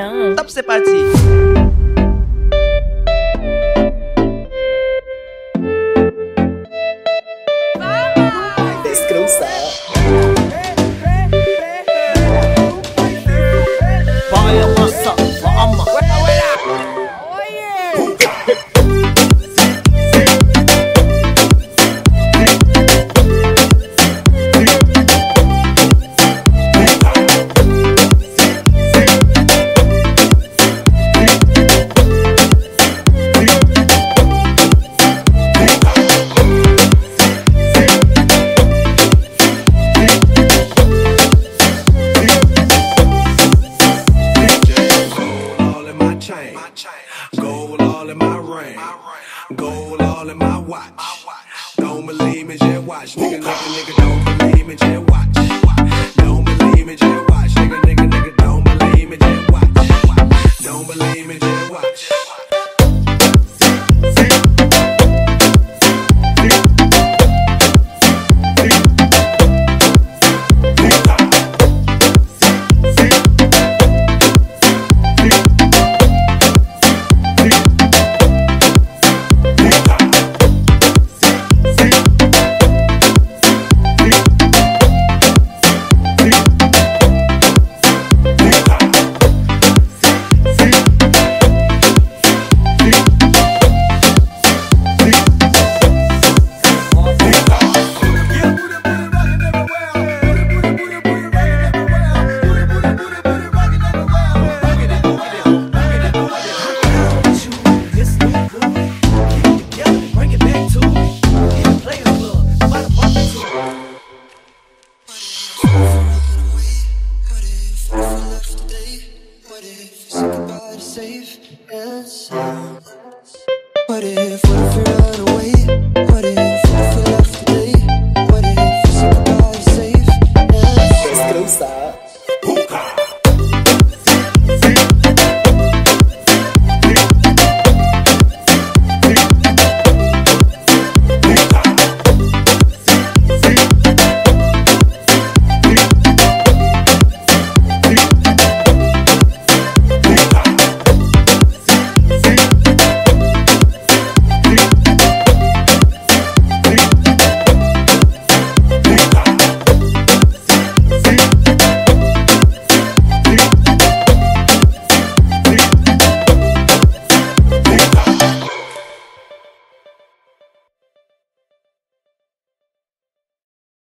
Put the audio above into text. Tiens. Top, c'est parti. Descansa. Vai amassar, vai amassar. Gold all in my ring, gold all in my watch. Don't believe me, just watch. Nigga, nigga, don't believe me, just watch. Don't believe me, just watch. Nigga, nigga, nigga, don't believe me, just watch. Don't believe me, just watch. Safe and sound. What if we run away?